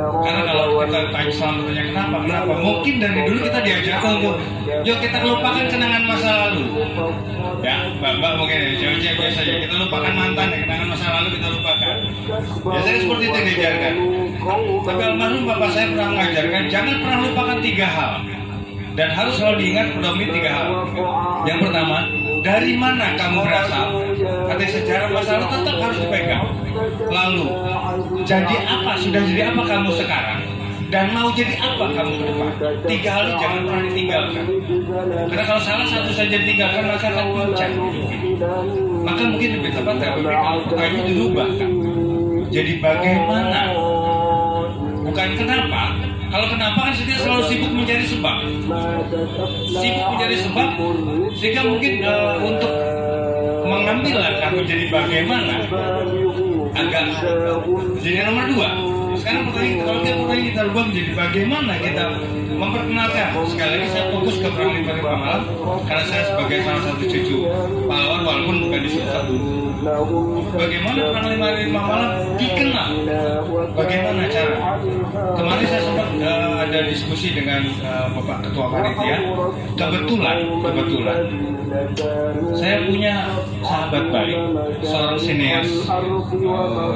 Karena kalau kita tanya selanjutnya kenapa, kenapa mungkin dari dulu kita diajarkan untuk yuk kita lupakan kenangan masa lalu. Ya, Mbak-mbak mungkin cewek-cewek biasa ya, kita lupakan mantan ya, kenangan masa lalu kita lupakan. Biasanya seperti itu diajarkan. Tapi almarhum bapak saya pernah mengajarkan jangan pernah lupakan tiga hal. Dan harus selalu diingat predominan tiga hal. Yang pertama, dari mana kamu berasal? Arti sejarah masa lalu tetap harus dipegang. Lalu, jadi apa? Sudah jadi apa kamu sekarang? Dan mau jadi apa kamu ke depan? Tiga hal jangan pernah ditinggalkan. Karena kalau salah satu saja ditinggalkan, maka akan puncak. Maka mungkin lebih tepat kalau pertanyaan dirubah. Jadi bagaimana? Bukan kenapa. Kalau kenapa kan setiap selalu sibuk mencari sebab, sibuk mencari sebab, sehingga mungkin uh, untuk mengambil langkah menjadi bagaimana agak jadi nomor dua. Sekarang pertanyaan kalau kita pertanyaan kita ubah menjadi bagaimana kita memperkenalkan. Sekali lagi saya fokus ke perang lima lima malam karena saya sebagai salah satu cucu pahlawan walaupun bukan di Sumsel. Bagaimana perang lima lima malam dikenal? Bagaimana cara? Kemarin saya sempat uh, ada diskusi dengan uh, Bapak Ketua Panitia. Kebetulan, kebetulan saya punya sahabat baik, seorang sineas uh,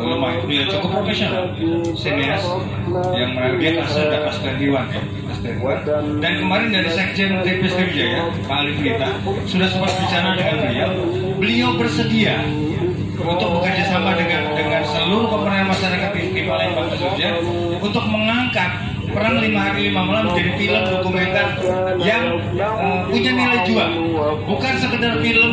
lumayan, dia cukup profesional. Sineas yang dia asal dari Asdendiwan, ya, Asdendiwan. Dan kemarin dari Sekjen Dapunta Sriwijaya, Pak Ali Prita, sudah sempat bicara dengan beliau. Beliau bersedia untuk bekerja sama dengan dengan seluruh komponen masyarakat di Palembang Darussalam untuk mengangkat perang lima hari lima malam menjadi film dokumenter yang uh, punya nilai jual, bukan sekedar film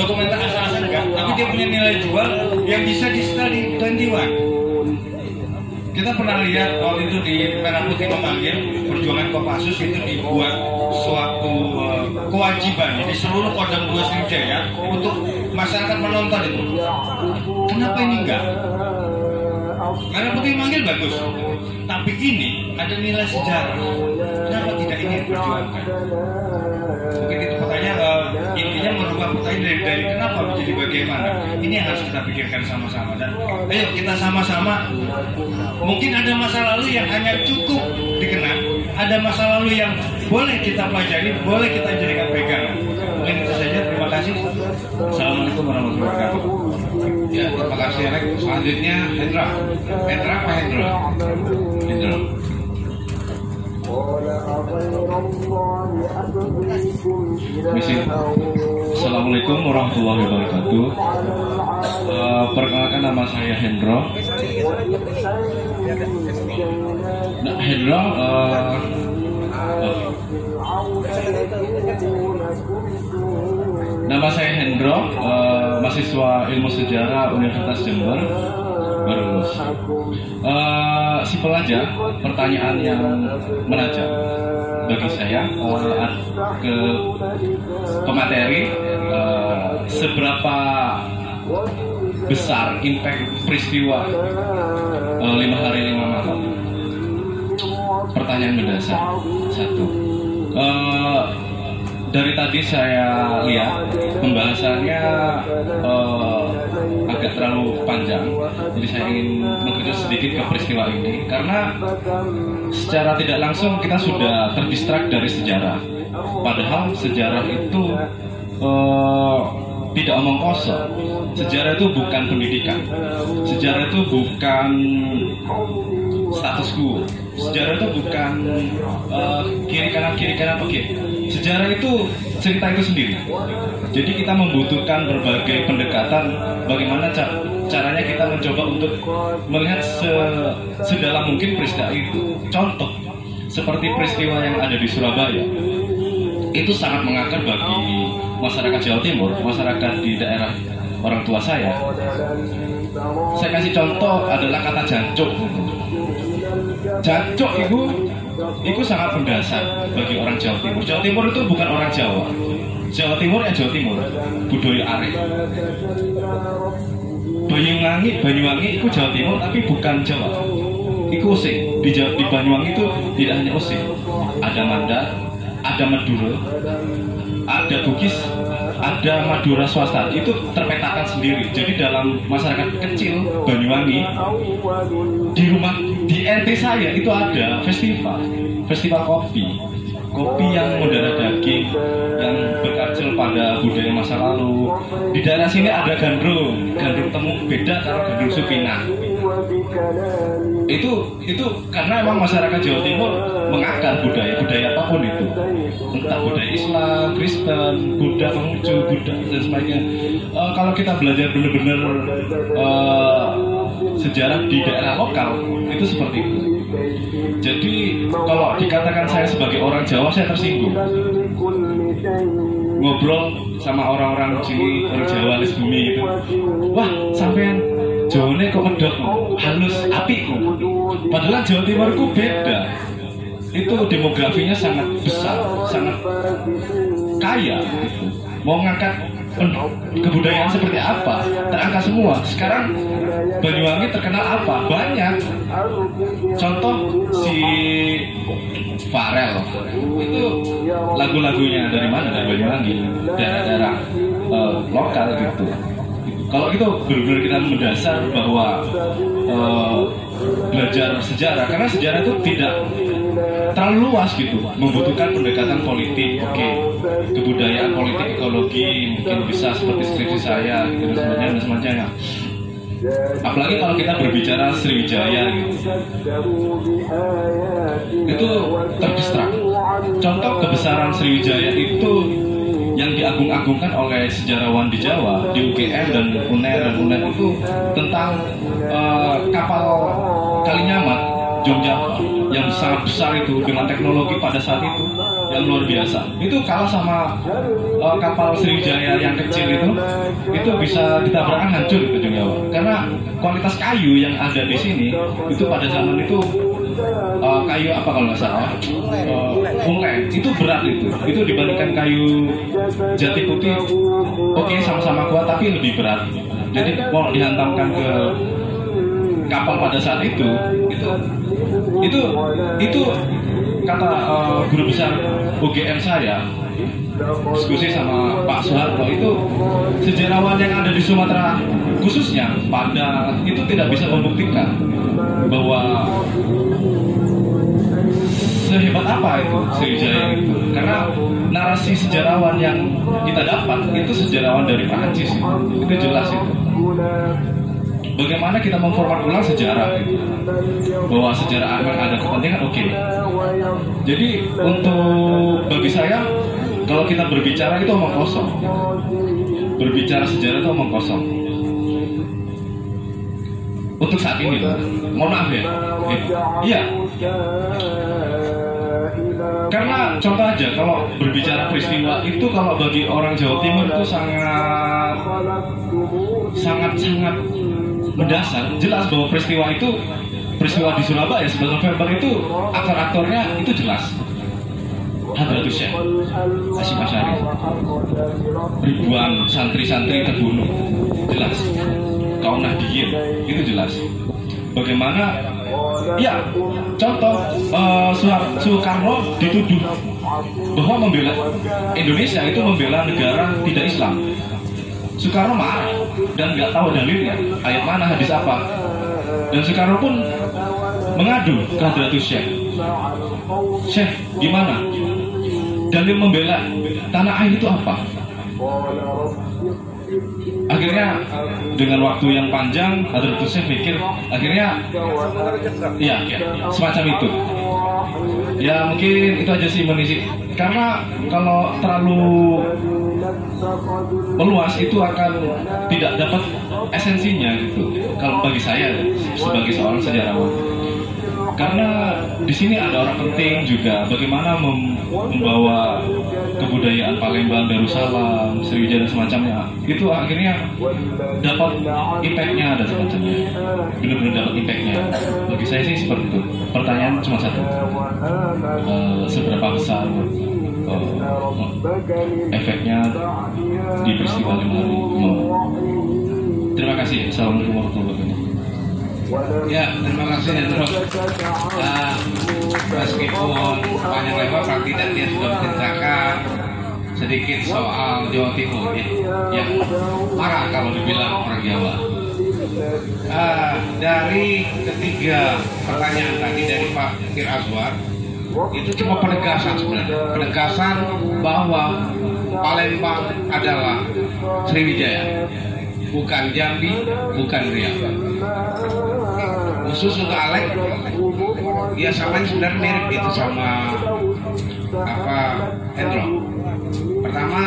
dokumenter asal-asal enggak, tapi dia punya nilai jual yang bisa disetel di Bandiwan. Kita pernah lihat waktu itu di Merah Putih memanggil perjuangan Kopassus itu dibuat suatu uh, kewajiban di seluruh Kodam dua Sriwijaya untuk masyarakat menonton itu. Kenapa ini enggak? Merah Putih manggil bagus, tapi ini ada nilai sejarah. Kenapa tidak ini diperjuangkan? Mungkin itu pertanyaan uh, intinya merubah pertanyaan dari, dari kenapa menjadi bagaimana. Ini yang harus kita pikirkan sama-sama. Dan ayo kita sama-sama. Mungkin ada masa lalu yang hanya cukup dikenang, ada masa lalu yang boleh kita pelajari, boleh kita jadikan pegangan. Mungkin itu saja. Terima kasih. Assalamualaikum warahmatullahi wabarakatuh. Ya, terima kasih Alex. Selanjutnya Hendra. Hendra apa Hendra? Hendra. Assalamualaikum warahmatullahi wabarakatuh. Uh, perkenalkan nama saya Hendro. Nah, Hendro uh, uh. Nama saya Hendro, uh, mahasiswa ilmu sejarah Universitas Jember. Baru uh, simpel aja pertanyaan yang menajam bagi saya uh, ke pemateri uh, seberapa besar impact peristiwa uh, lima hari lima malam. Pertanyaan mendasar satu, uh, dari tadi saya lihat pembahasannya eh, agak terlalu panjang, jadi saya ingin mengkritik sedikit ke peristiwa ini karena secara tidak langsung kita sudah terdistrak dari sejarah. Padahal sejarah itu eh, tidak omong kosong. Sejarah itu bukan pendidikan, sejarah itu bukan status quo, sejarah itu bukan uh, kiri kanan kiri kanan pergi. Sejarah itu cerita itu sendiri. Jadi kita membutuhkan berbagai pendekatan bagaimana ca caranya kita mencoba untuk melihat se sedalam mungkin peristiwa itu. Contoh seperti peristiwa yang ada di Surabaya itu sangat mengakar bagi masyarakat Jawa Timur, masyarakat di daerah orang tua saya. Saya kasih contoh adalah kata jancuk. Jancuk itu, itu sangat mendasar bagi orang Jawa Timur. Jawa Timur itu bukan orang Jawa. Jawa Timur ya Jawa Timur, budaya arif. Banyuwangi, Banyuwangi itu Jawa Timur tapi bukan Jawa. Itu Osing. Di, di Banyuwangi itu tidak hanya Osing. Ada Mandar, ada Madura, ada Bugis, ada Madura swasta. Itu terpetakan sendiri. Jadi dalam masyarakat kecil Banyuwangi, di rumah di R T saya itu ada festival, festival kopi, kopi yang mendarah daging, yang berkaca pada budaya masa lalu. Di daerah sini ada gandrung, gandrung temuk beda sama gandrung supinah. Itu itu karena memang masyarakat Jawa Timur mengakar budaya budaya apapun itu, entah budaya Islam, Kristen, Buddha, Konghucu, Buddha dan sebagainya. Uh, kalau kita belajar benar-benar uh, sejarah di daerah lokal itu seperti itu. Jadi kalau dikatakan saya sebagai orang Jawa, saya tersinggung. Ngobrol sama orang-orang sini, orang Jawa alis bumi gitu. Wah, sampean Jawane kok medhok, halus, apiku. Padahal Jawa Timurku beda. Itu demografinya sangat besar, sangat kaya gitu. Mau ngangkat kebudayaan seperti apa, terangkat semua. Sekarang Banyuwangi terkenal apa? Banyak. Contoh si Farel, itu lagu-lagunya dari mana? Dari Banyuwangi, daerah-daerah uh, lokal gitu. Kalau itu benar-benar kita mendasar bahwa uh, belajar sejarah, karena sejarah itu tidak terlalu luas gitu, membutuhkan pendekatan politik, oke, okay. Kebudayaan, politik, ekologi, mungkin bisa seperti skripsi saya, gitu, dan semacamnya. Apalagi kalau kita berbicara Sriwijaya, gitu. Itu terdistrak. Contoh kebesaran Sriwijaya itu yang diagung-agungkan oleh sejarawan di Jawa, di U G M dan UNER dan UNER itu tentang uh, kapal Kalinyamat, Jogja yang sangat besar itu dengan teknologi pada saat itu yang luar biasa. Itu kalah sama uh, kapal Sriwijaya yang kecil itu, itu bisa ditabrakan hancur itu Jogja. Karena kualitas kayu yang ada di sini itu pada zaman itu uh, kayu apa kalau nggak salah, uh, unglen, itu berat itu. Itu dibandingkan kayu jati putih, oke okay, sama-sama kuat tapi lebih berat. Jadi kalau dihantamkan ke kapal pada saat itu, itu itu itu kata uh, guru besar U G M saya, diskusi sama Pak Soeharto, itu sejarawan yang ada di Sumatera khususnya pada itu tidak bisa membuktikan bahwa sehebat apa itu Sriwijaya itu, karena narasi sejarawan yang kita dapat itu sejarawan dari Prancis itu, itu jelas itu. Bagaimana kita memformat ulang sejarah gitu. Bahwa sejarah akan ada kepentingan, oke okay. Jadi untuk bagi saya, kalau kita berbicara itu omong kosong gitu. Berbicara sejarah itu omong kosong. Untuk saat ini loh, mohon maaf ya eh, iya. Karena contoh aja, kalau berbicara peristiwa itu kalau bagi orang Jawa Timur itu sangat Sangat-sangat mendasar. Jelas bahwa peristiwa itu, peristiwa di Surabaya sebelas November itu aktor-aktornya itu jelas. Hadratus Syekh, Hasyim Asy'ari, ribuan santri-santri terbunuh, jelas. Kaum Nahdliyin itu jelas. Bagaimana? Ya, contoh uh, Soekarno dituduh bahwa membela Indonesia itu membela negara tidak Islam. Soekarno marah dan nggak tahu dalilnya, ayat mana, hadis apa. Dan Soekarno pun mengadu ke Hadratus Syekh. Syekh, gimana? Dalil membela tanah air itu apa? Akhirnya dengan waktu yang panjang Hadratus Syekh pikir, akhirnya ya, ya semacam itu. Ya mungkin itu aja sih menisi. Karena kalau terlalu meluas itu akan tidak dapat esensinya gitu. Kalau bagi saya sebagai seorang sejarawan, karena di sini ada orang penting juga bagaimana membawa kebudayaan Palembang, Darussalam, Sriwijaya dan semacamnya. Itu akhirnya dapat impactnya dan semacamnya. Benar-benar dapat impactnya. Bagi saya sih seperti itu. Pertanyaan cuma satu. Uh, seberapa besar uh, efeknya di peristiwa lima hari? Uh. Terima kasih. Assalamualaikum warahmatullahi wabarakatuh. Ya, terima kasih ya terus. Nah, meskipun panjang lebar Pak Tidan dia sudah menceritakan sedikit soal Jawa Timur ya, yang marah kalau dibilang orang Jawa. Uh, dari ketiga pertanyaan tadi dari Pak Kir Azwar itu cuma penegasan sebenarnya, penegasan bahwa Palembang adalah Sriwijaya, bukan Jambi, bukan Riau. Khusus untuk Alek, dia sama sebenarnya mirip itu sama apa Hendro. Pertama,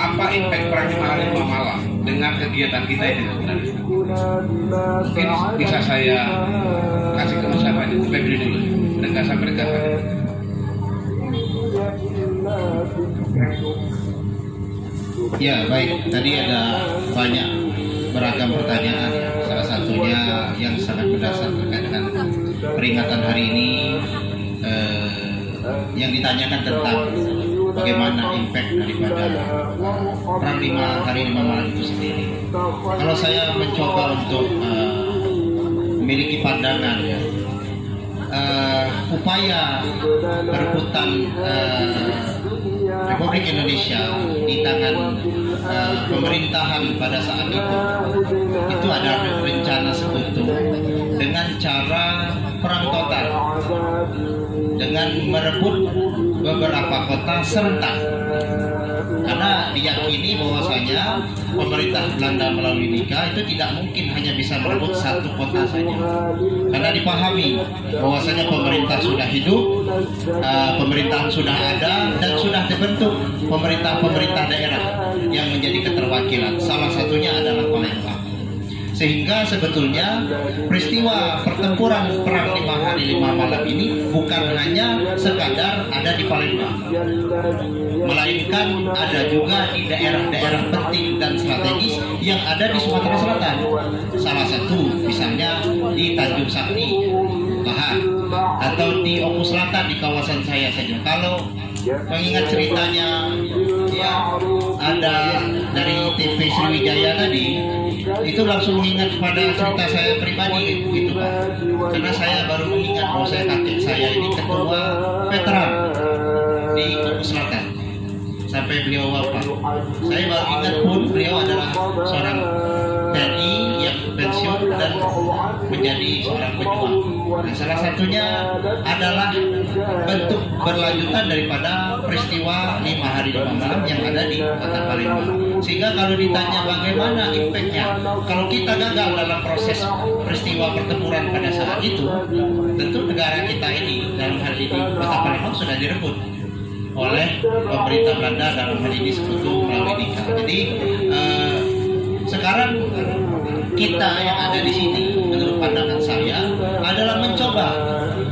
apa impact perangnya hari lima malam dengan kegiatan kita ini sebenarnya? Mungkin bisa saya kasih ke usaha ini, Febri dulu, penegasan-penegasan. Ya baik, tadi ada banyak beragam pertanyaan. Salah satunya yang sangat mendasar terkait dengan peringatan hari ini, eh, yang ditanyakan tentang bagaimana impact daripada perang lima hari lima malam itu sendiri. Kalau saya mencoba untuk eh, memiliki pandangan ya, eh, upaya perebutan eh, Republik Indonesia di tangan uh, pemerintahan pada saat itu itu ada rencana sekutu dengan cara perang total dengan merebut beberapa kota serentak, karena diyakini bahwasanya pemerintah Belanda melalui Nika itu tidak mungkin hanya bisa merebut satu kota saja, karena dipahami bahwasanya pemerintah sudah hidup, uh, pemerintahan sudah ada dan sudah terbentuk pemerintah-pemerintah daerah yang menjadi keterwakilan, salah satunya adalah Palembang. Sehingga sebetulnya peristiwa pertempuran perang lima hari lima malam ini bukan hanya sekadar ada di Palembang, melainkan ada juga di daerah-daerah penting dan strategis yang ada di Sumatera Selatan. Salah satu misalnya di Tanjung Sakti, Lahat, atau di Oku Selatan di kawasan saya saja. Kalau mengingat ceritanya ya ada dari T V Sriwijaya tadi, itu langsung mengingat pada cerita saya pribadi gitu Pak, karena saya baru mengingat bahwa saya kakek saya ini ketua veteran di Oku Selatan sampai beliau wafat. Saya baru ingat pun beliau adalah seorang T N I yang pensiun dan menjadi seorang pejuang. Nah, salah satunya adalah bentuk berlanjutan daripada peristiwa lima hari lima malam yang ada di Kota Palembang. Sehingga kalau ditanya bagaimana impactnya, kalau kita gagal dalam proses peristiwa pertempuran pada saat itu, tentu negara kita ini dalam hal ini Kota Palembang sudah direbut oleh pemerintah Belanda dalam hal ini sekutu melalui Nika. Jadi eh, sekarang kita yang ada di sini, menurut pandangan saya, adalah mencoba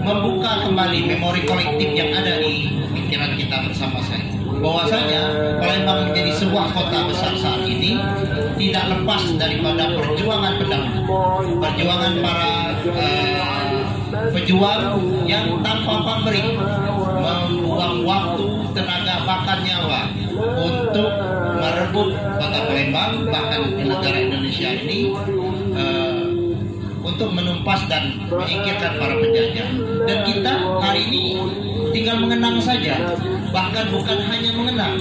membuka kembali memori kolektif yang ada di pikiran kita bersama saya. Bahwasanya Palembang menjadi sebuah kota besar saat ini tidak lepas daripada perjuangan pendahulu, perjuangan para eh, pejuang yang tanpa pamrih membuang waktu, tenaga, bahkan nyawa untuk merebut kota Palembang, bahkan negara Indonesia ini, uh, untuk menumpas dan menyingkirkan para penjajah. Dan kita hari ini tinggal mengenang saja, bahkan bukan hanya mengenang,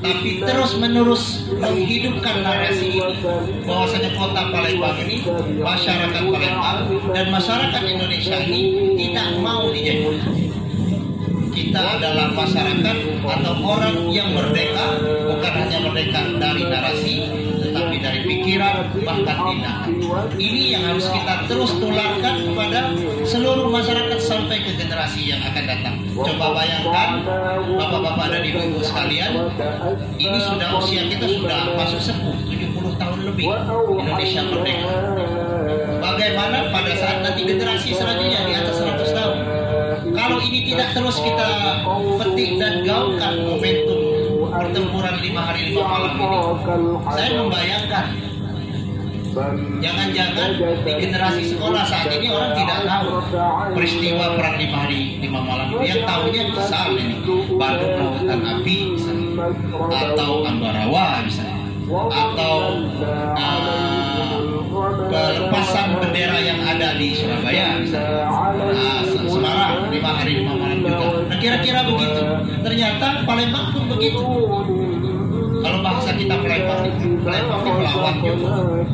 tapi terus-menerus menghidupkan narasi ini bahwasanya kota Palembang ini, masyarakat Palembang dan masyarakat Indonesia ini tidak mau dijajah. Kita adalah masyarakat atau orang yang merdeka, bukan hanya merdeka dari narasi, tetapi dari pikiran, bahkan tindakan. Ini yang harus kita terus tularkan kepada seluruh masyarakat sampai ke generasi yang akan datang. Coba bayangkan, bapak-bapak dan ibu-ibu sekalian, ini sudah usia kita sudah masuk sepuh, tujuh puluh tahun lebih Indonesia merdeka. Bagaimana pada saat nanti generasi selanjutnya di atas seratus tahun? Kalau ini tidak terus kita petik dan gaungkan momentum pertempuran lima hari lima malam ini, saya membayangkan jangan-jangan di generasi sekolah saat ini orang tidak tahu peristiwa perang lima hari lima malam ini. Yang tahunya besar ini Bandung Lautan Api misalnya, atau Ambarawa misalnya, atau uh, pelepasan bendera yang ada di Surabaya misalnya, uh, Semarang lima hari lima malam juga. Nah, kira-kira begitu. Ternyata Palembang pun begitu. Kalau bahasa kita Palembang, Palembang itu melawan juga,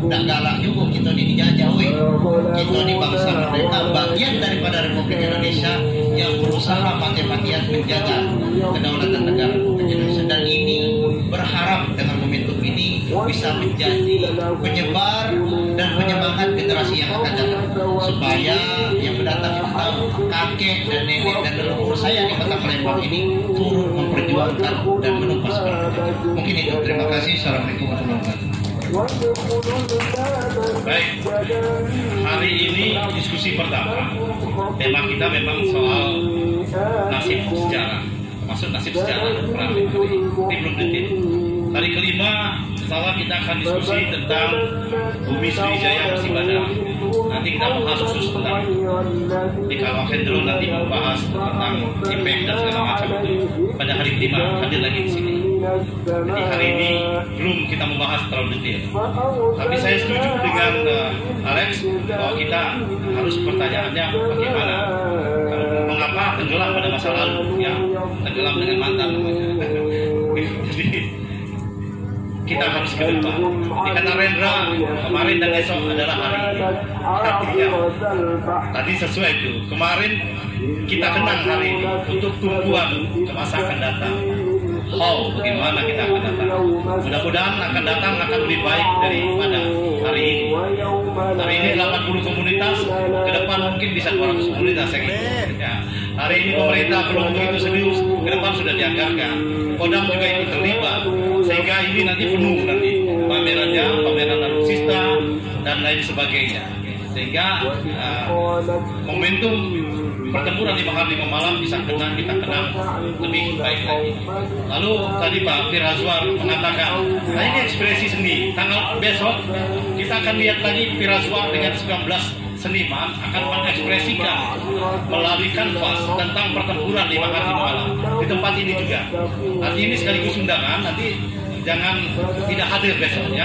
tidak galak juga kita ini dijajahi. Kita ini bangsa merdeka, bagian daripada Republik Indonesia yang berusaha mati-matian menjaga kedaulatan negara Indonesia. Dan ini berharap dengan momentum ini bisa menjadi penyebar dan penyemangat generasi yang akan datang, supaya yang mendatang tahu kakek dan nenek dan leluhur saya di kota Palembang ini turut memperjuangkan dan menumpas mereka. Mungkin itu, terima kasih. Assalamualaikum warahmatullahi wabarakatuh. Baik, hari ini diskusi pertama, tema kita memang soal nasib sejarah, maksud nasib sejarah perang ini belum detik. Hari kelima, bahwa kita akan diskusi tentang bumi Sriwijaya masih badang. Nanti kita bahas khusus tentang di kalau Hendro nanti membahas tentang I P M dan segala macam itu pada hari kelima hadir lagi di sini. Jadi hari ini belum kita membahas terlalu detail. Tapi saya setuju dengan uh, Alex bahwa kita harus pertanyaannya bagaimana uh, mengapa tenggelam pada masa lalu, ya tenggelam dengan mantan. Jadi kita harus ke depan. Dikata Rendra kemarin dan esok adalah hari ini. Tadi sesuai itu. Kemarin kita kenang hari ini untuk tumpuan ke masa akan datang. Oh, bagaimana kita akan datang? Mudah-mudahan akan datang akan lebih baik daripada hari ini. Hari ini delapan puluh komunitas, ke depan mungkin bisa dua ratus komunitas yang itu. Ya. Hari ini pemerintah belum begitu serius, ke depan sudah dianggarkan. Kodam juga ikut terlibat, sehingga ini nanti penuh nanti pameran jam, pameran alutsista dan lain sebagainya. Sehingga uh, momentum pertempuran lima hari lima malam bisa kenang, kita kenang lebih baik lagi. Lalu tadi Pak Pirazwar mengatakan, nah ini ekspresi seni. Tanggal besok kita akan lihat lagi Pirazwar dengan sembilan belas seniman akan mengekspresikan melalui kanvas tentang pertempuran lima hari lima malam di tempat ini juga. Nanti ini sekaligus undangan, nanti jangan tidak hadir besoknya.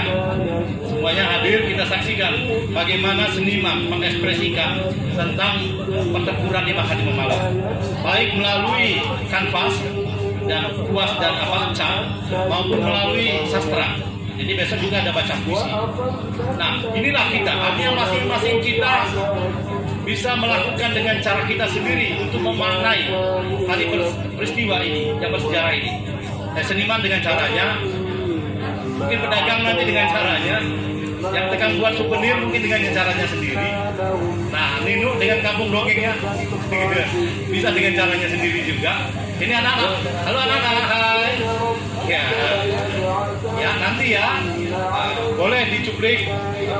Semuanya hadir, kita saksikan bagaimana seniman mengekspresikan tentang pertempuran lima hari lima malam. Baik melalui kanvas dan kuas dan apa cat maupun melalui sastra. Jadi besok juga ada baca puisi. Nah, inilah kita. Artinya masing-masing kita bisa melakukan dengan cara kita sendiri untuk memaknai hari peristiwa ini yang bersejarah ini. Nah, seniman dengan caranya, mungkin pedagang nanti dengan caranya, yang tekan buat souvenir mungkin dengan caranya sendiri. Nah, Nino dengan kampung dongengnya bisa dengan caranya sendiri juga. Ini anak-anak, halo anak-anak, hai. Ya, ya nanti ya uh, boleh dicuplik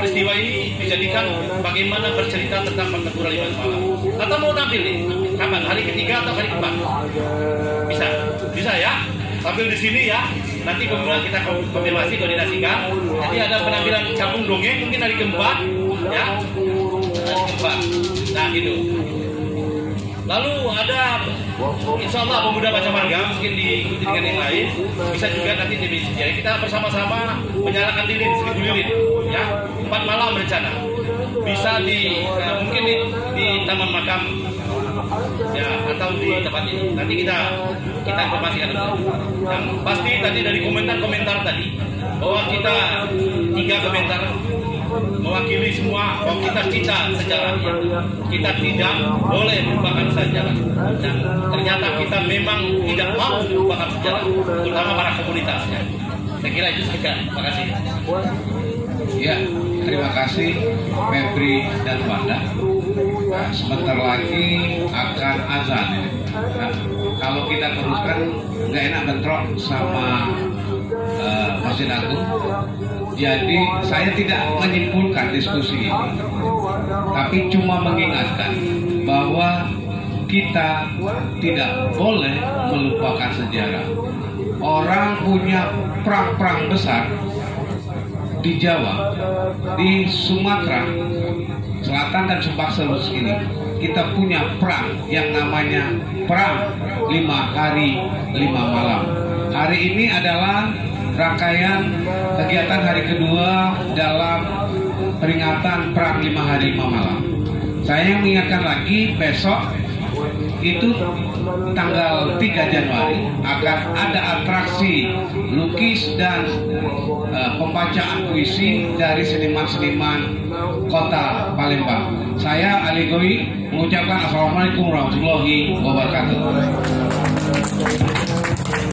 peristiwa ini dijadikan bagaimana bercerita tentang pertempuran lima malam. Atau mau tampil nih, kapan? Hari ketiga atau hari keempat? Bisa, bisa ya. Sambil di sini ya. Nanti kemudian kita konfirmasi koordinasikan. Nanti ada penampilan cabung dongeng mungkin hari keempat, ya. Hari keempat. Nah gitu. Lalu ada Insya Allah pemuda baca marga mungkin diikuti dengan yang lain. Bisa juga nanti dimisi. Jadi kita bersama-sama menyalakan lilin seribu lilin, ya. Empat malam berencana. Bisa di, nah, mungkin di, di Taman Makam ya, atau di tempat ini. Nanti kita kita informasikan. Yang pasti tadi dari komentar-komentar tadi bahwa kita tiga komentar mewakili semua bahwa kita cinta sejarahnya, kita tidak boleh melupakan sejarah. Dan ternyata kita memang tidak mau melupakan sejarah, terutama para komunitasnya. Saya kira itu saja. Terima kasih. Ya, terima kasih Febri dan Wanda. Nah, sebentar lagi akan azan. Nah, kalau kita teruskan nggak enak bentrok sama uh, mesin aku. Jadi saya tidak menyimpulkan diskusi ini, tapi cuma mengingatkan bahwa kita tidak boleh melupakan sejarah. Orang punya perang-perang besar di Jawa, di Sumatera Selatan dan Sumatera ini, kita punya perang yang namanya perang lima hari lima malam. Hari ini adalah rangkaian kegiatan hari kedua dalam peringatan perang lima hari lima malam. Saya mengingatkan lagi, besok itu tanggal tiga Januari akan ada atraksi lukis dan uh, pembacaan puisi dari seniman-seniman kota Palembang. Saya Ali Goi mengucapkan Assalamualaikum warahmatullahi wabarakatuh.